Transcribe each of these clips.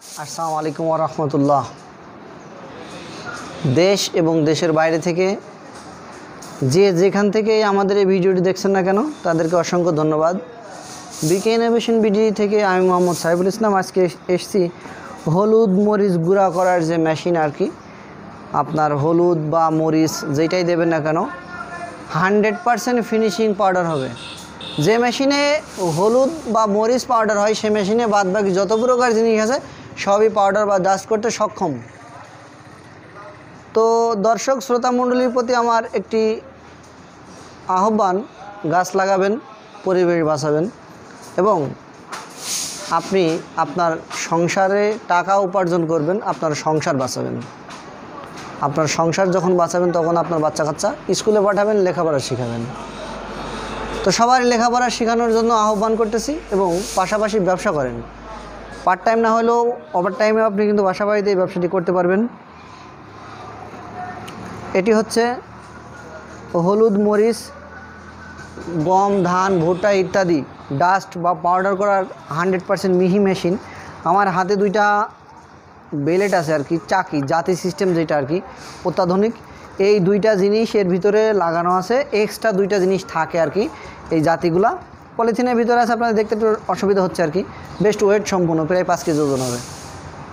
अस्सलामु आलैकुम व रहमतुल्लाह। देश एवं देशर बाइरे थेके जे जेखान थेके आमादेर ए भिडियोटी देखछेन ना केन तादेरके असंख्य धन्यवाद। बीके इनोवेशन बीडी थेके आमी मोहम्मद साइदुल इस्लाम आजके एसेछि हलुद मरिच गुड़ा करार जे मेशिन आर कि आपनार हलुद बा मरिच जेटाई देबेन ना केन 100% फिनिशिंग पाउडार होबे। जे मेशिने हलुद बा मरिच पाउडार हय सेई मेशिने बादबाकी जत प्रकार जिनिस आछे सब ही पाउडार बा डास्ट करते सक्षम। तो दर्शक श्रोता मंडलीर प्रति आमार एकटी आह्वान, गाछ लागाबेन, परिवेश बाँचाबेन एवं आपनी आपनार संसारे टाका उपार्जन करबेन, आपनार संसार बाँचाबेन। आपनार संसार जखन बाँचाबेन तखन आपनार बाच्चा काच्चा स्कूले पाठाबेन, लेखापढ़ा शिखाबेन। तो सबार लेखापढ़ा शेखानोर जन्य आह्वान करतेछि एवं पाशापाशि व्यवसा करेन। पार्ट टाइम ना होलेও ओभार टाइमे आपনি কিন্তু বাসা বাড়িতেই ব্যবসাটি করতে পারবেন। এটি হচ্ছে হলুদ মরিচ গম ধান ভুট্টা ইত্যাদি ডাস্ট বা পাউডার করার 100% মিহি মেশিন। আমার হাতে দুইটা বেলেট আছে আর কি, চাকি জাতি সিস্টেম যেটা আর কি অত্যাধুনিক। এই দুইটা জিনিস এর ভিতরে লাগানো আছে, এক্সট্রা দুইটা জিনিস থাকে আর কি। এই জাতিগুলা पलिथिन भर आना देखते एक असुविधा हे बेस्ट वेट सम्पूर्ण प्राय 5 केजी ओजन है।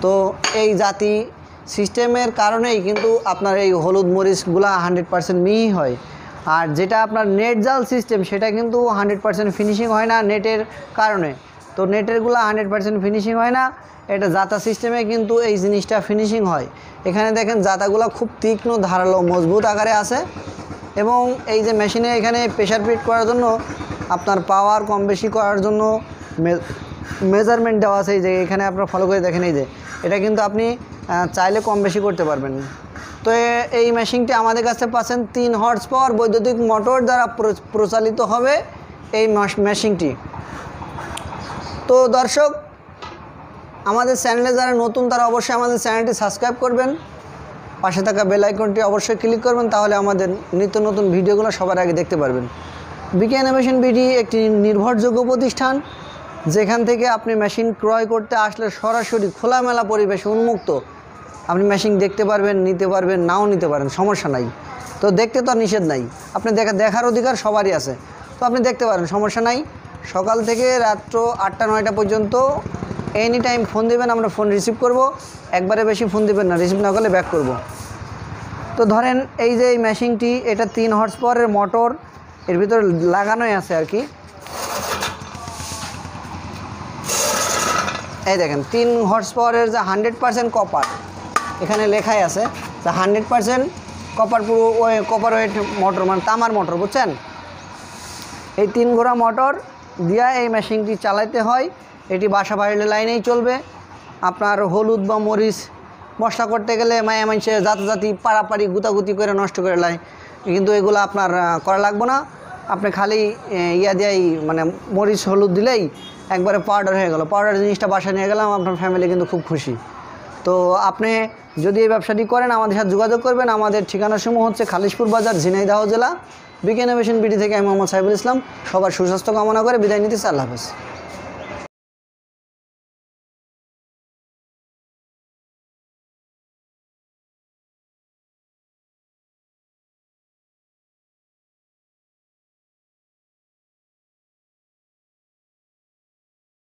तो ये जाति सिसटेमर कारण क्योंकि आपनर ये हलुद मरिचगुल्ला 100% मिहि है। और जेटा अपना नेट जाल सिसटेम से 100% फिनिशिंग है ना नेटर कारण। तो नेटरगुल्ला 100% फिनिशिंग है ना, ये जाता सिसटेमे क्योंकि ये जिनिसटा फिनिशिंग है। एखे देखें जातागुल्ला खूब तीक्ष्ण धारालो मजबूत आकारे आछे। मेशिने एखे प्रेसार फिट करार আপনার পাওয়ার কম বেশি করার জন্য মেজারমেন্ট দেওয়া আছে। এই যে এখানে আপনারা ফলো করে দেখেন, এই যে এটা কিন্তু আপনি চাইলে কম বেশি করতে পারবেন। তো এই মেশিনটি আমাদের কাছে পাচ্ছেন 3 HP বৈদ্যুতিক মোটর দ্বারা প্রচালিত হবে এই মেশিনটি। তো দর্শক, আমাদের চ্যানেলে যারা নতুন তারা অবশ্যই আমাদের চ্যানেলটি সাবস্ক্রাইব করবেন, পাশে থাকা বেল আইকনটি অবশ্যই ক্লিক করবেন, তাহলে আমাদের নিত্য নতুন ভিডিওগুলো সবার আগে দেখতে পারবেন। बीके इनोवेशन बीडी एक निर्भरयोग्य प्रतिष्ठान जेखान थेके आपनी मेशिन क्रय करते आसले सरासरि खोलामेला परिवेश उन्मुक्त अपनी मेशिन देखते पारबेन, निते पारबेन, नाओ निते पारेन, समस्या नाई। तो देखते तो निषेध नाई, आपनि देखार अधिकार सबारই आछे। तो आपनि देखते पारेन, समस्या नाई। सकाल थेके रात 8टा 9टा पर्यन्त एनी टाइम फोन दिबेन, आमरा फोन रिसिव करब। एकबारे बेशी फोन दिबेन ना, रिसिव ना करले बैक करब। तो धरेन এই যে মেশিনটি, এটা 3 HP मोटर एर भीतर लागानोई आछे आर कि। एई देखें 3 HP जो 100% कपार एखाने लेखाई आछे, 100% कपार पुरो कपार वेट मोटर माने तामार मोटर, बुझছেন। এই 3 ঘোড়া মোটর দিয়া এই মেশিনটি চালাতে হয়। এটি বাসা বাড়ির লাইনেই চলবে। আপনার হলুদ বা মরিচ মশলা করতে গেলে মায়া মানুষে জাতাজাতি পাড়াপাড়ি গুতাগুতি করে নষ্ট করে লায়, কিন্তু এগুলো আপনার করা লাগবে না। আপনি খালি ইয়া দিয়েই মানে মরিচ হলুদ দিলেই একবারে পাউডার হয়ে গেল। পাউডার জিনিসটা বাসায় নিয়ে গেলাম, আপনার ফ্যামিলি কিন্তু খুব খুশি। তো আপনি যদি এই ব্যবসাটি করেন আমাদের সাথে যোগাযোগ করবেন। আমাদের ঠিকানাসমূহ হচ্ছে খালিশপুর বাজার, ঝিনাইদহ জেলা। বিকে ইনোভেশন বিডি থেকে আমি মোহাম্মদ সাইদুল ইসলাম। সবার সুস্বাস্থ্য কামনা করে বিদায় নিতে চাই। আল্লাহ হাফেজ।